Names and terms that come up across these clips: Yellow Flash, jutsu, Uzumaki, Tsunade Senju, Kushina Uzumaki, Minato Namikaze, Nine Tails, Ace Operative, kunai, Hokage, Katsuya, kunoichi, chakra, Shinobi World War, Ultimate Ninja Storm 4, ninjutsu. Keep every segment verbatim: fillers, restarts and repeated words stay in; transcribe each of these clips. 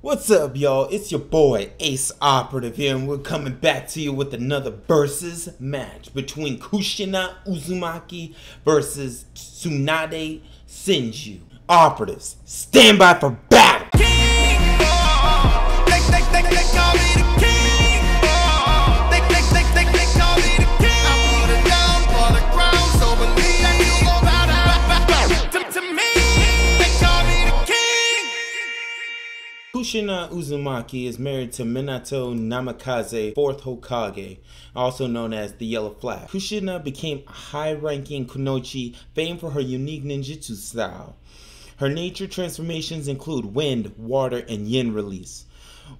What's up, y'all? It's your boy Ace Operative here, and we're coming back to you with another versus match between Kushina Uzumaki versus Tsunade Senju. Operatives, stand by for battle! Kushina Uzumaki is married to Minato Namikaze, fourth Hokage, also known as the Yellow Flash. Kushina became a high-ranking kunoichi, famed for her unique ninjutsu style. Her nature transformations include wind, water, and yin release.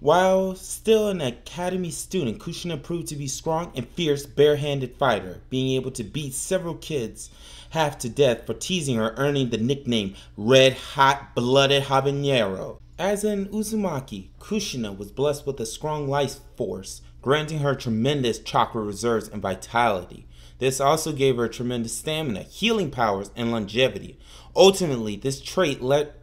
While still an academy student, Kushina proved to be strong and fierce bare-handed fighter, being able to beat several kids half to death for teasing her, earning the nickname Red Hot Blooded Habanero. As in Uzumaki, Kushina was blessed with a strong life force, granting her tremendous chakra reserves and vitality. This also gave her tremendous stamina, healing powers, and longevity. Ultimately, this trait let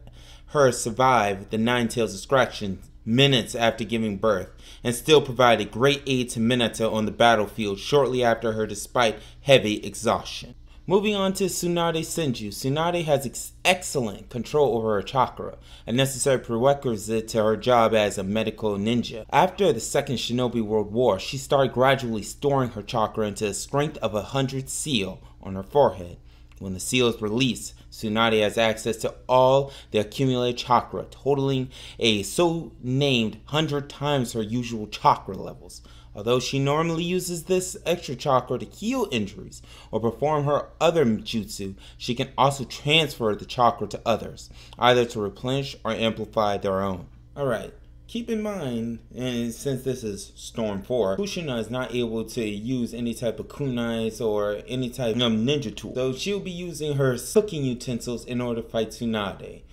her survive the Nine Tails distraction minutes after giving birth, and still provided great aid to Minato on the battlefield shortly after her despite heavy exhaustion. Moving on to Tsunade Senju, Tsunade has ex excellent control over her chakra, a necessary prerequisite to her job as a medical ninja. After the Second Shinobi World War, she started gradually storing her chakra into the strength of a hundred seal on her forehead. When the seal is released, Tsunade has access to all the accumulated chakra, totaling a so-named hundred times her usual chakra levels. Although she normally uses this extra chakra to heal injuries or perform her other jutsu, she can also transfer the chakra to others, either to replenish or amplify their own. Alright, keep in mind, and since this is Storm four, Kushina is not able to use any type of kunais or any type of ninja tool, so she'll be using her cooking utensils in order to fight Tsunade.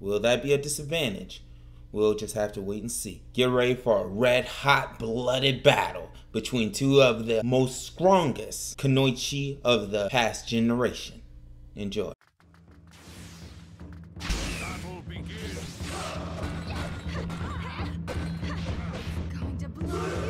Will that be a disadvantage? We'll just have to wait and see. Get ready for a red-hot, blooded battle between two of the most strongest kunoichi of the past generation. Enjoy. Battle begins. Going to blow you.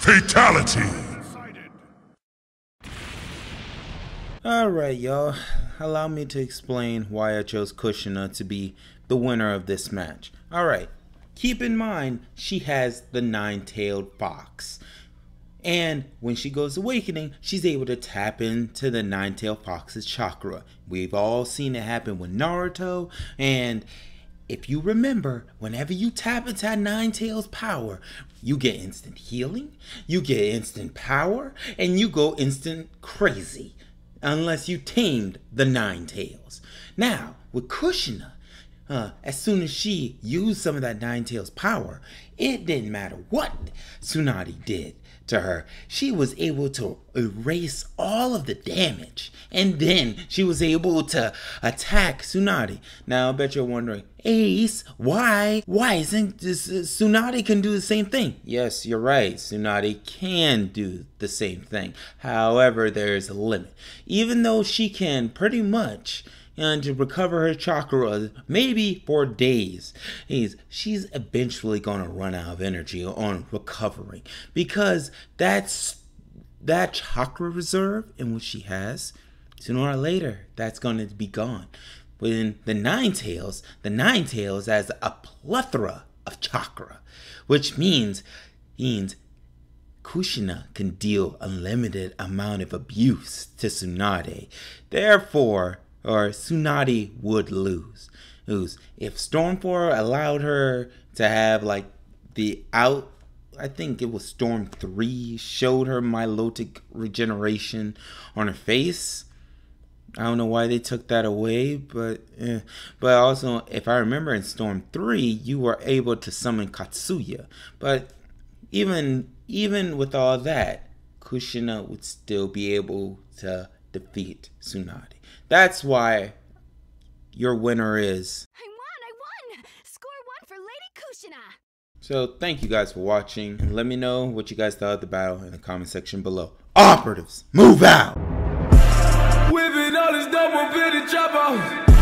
Fatality! Alright, y'all. Allow me to explain why I chose Kushina to be the winner of this match. Alright, Keep in mind, she has the nine-tailed fox. And when she goes awakening, she's able to tap into the nine-tailed fox's chakra. We've all seen it happen with Naruto. And if you remember, whenever you tap into that nine-tailed power, you get instant healing, you get instant power, and you go instant crazy. Unless you tamed the nine tails. Now, with Kushina, uh, as soon as she used some of that nine tails power, it didn't matter what Tsunade did to her. She was able to erase all of the damage, and then she was able to attack Tsunade. Now, I bet you're wondering, Ace, why? Why isn't this, uh, Tsunade can do the same thing? Yes, you're right. Tsunade can do the same thing. However, there's a limit. Even though she can pretty much and to recover her chakra maybe for days, she's eventually going to run out of energy on recovering, because that's that chakra reserve and what she has, sooner or later that's going to be gone. When the nine tails the nine tails has a plethora of chakra, which means means Kushina can deal unlimited amount of abuse to Tsunade. Therefore, or Tsunade would lose. lose. If Storm four allowed her to have like the out, I think it was Storm three, showed her milotic regeneration on her face. I don't know why they took that away, but eh. But also, if I remember, in Storm three, you were able to summon Katsuya. But even, even with all that, Kushina would still be able to defeat Tsunade. That's why your winner is... I won! I won! Score one for Lady Kushina! So, thank you guys for watching, and let me know what you guys thought of the battle in the comment section below. Operatives, move out! Whipping all this double-bitty trouble!